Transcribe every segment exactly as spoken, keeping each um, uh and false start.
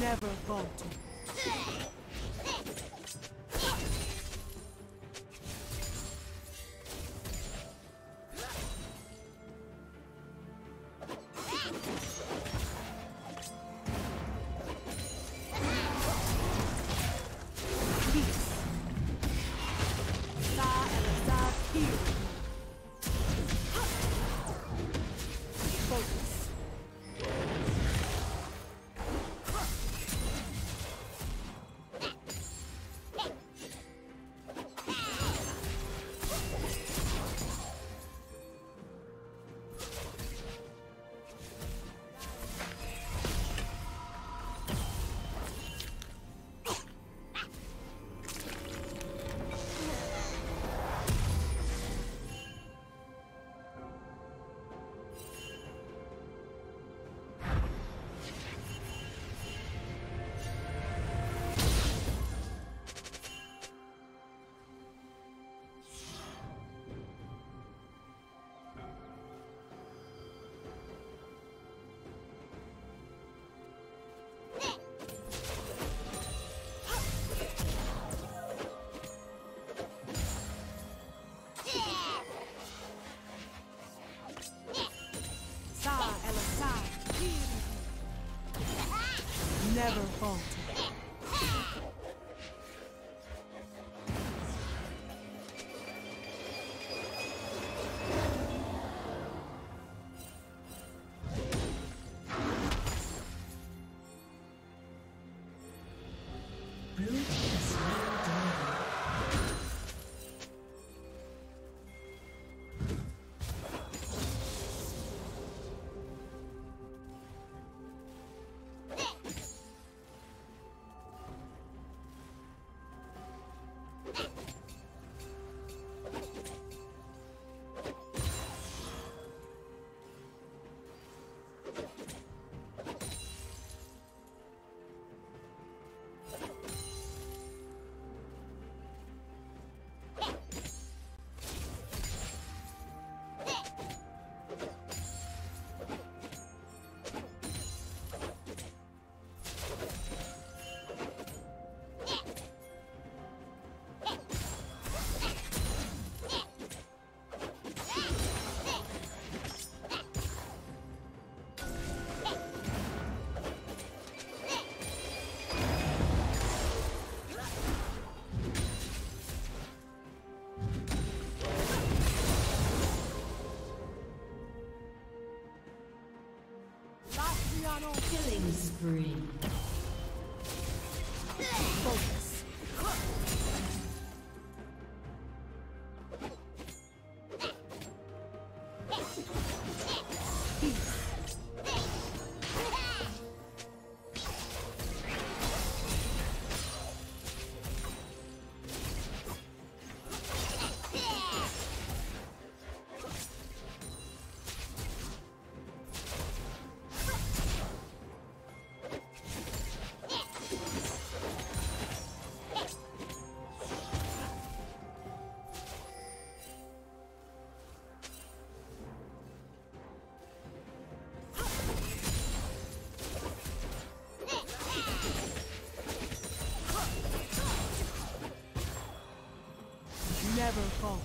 Never falter. never falter. Killing spree. Focus. Never falter.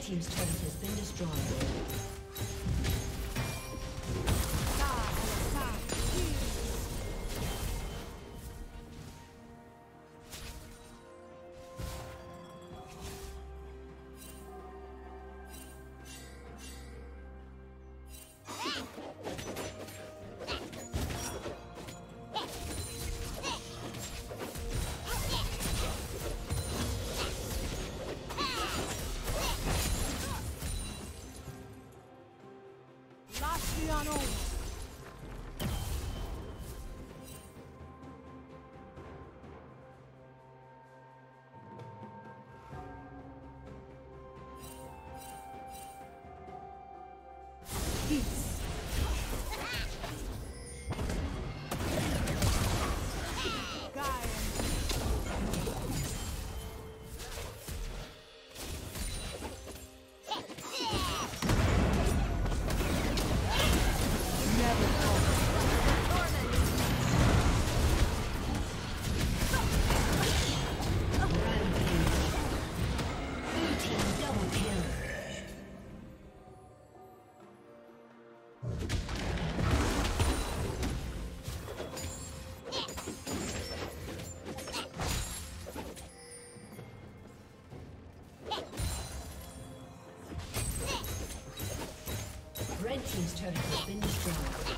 Red team's turret has been destroyed. Team's turret has been destroyed.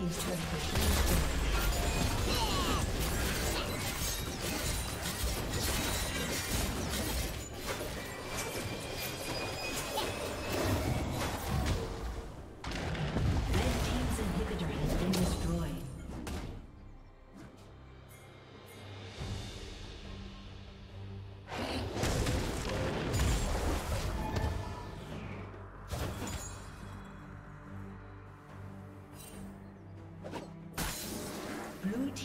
He's trying to Blue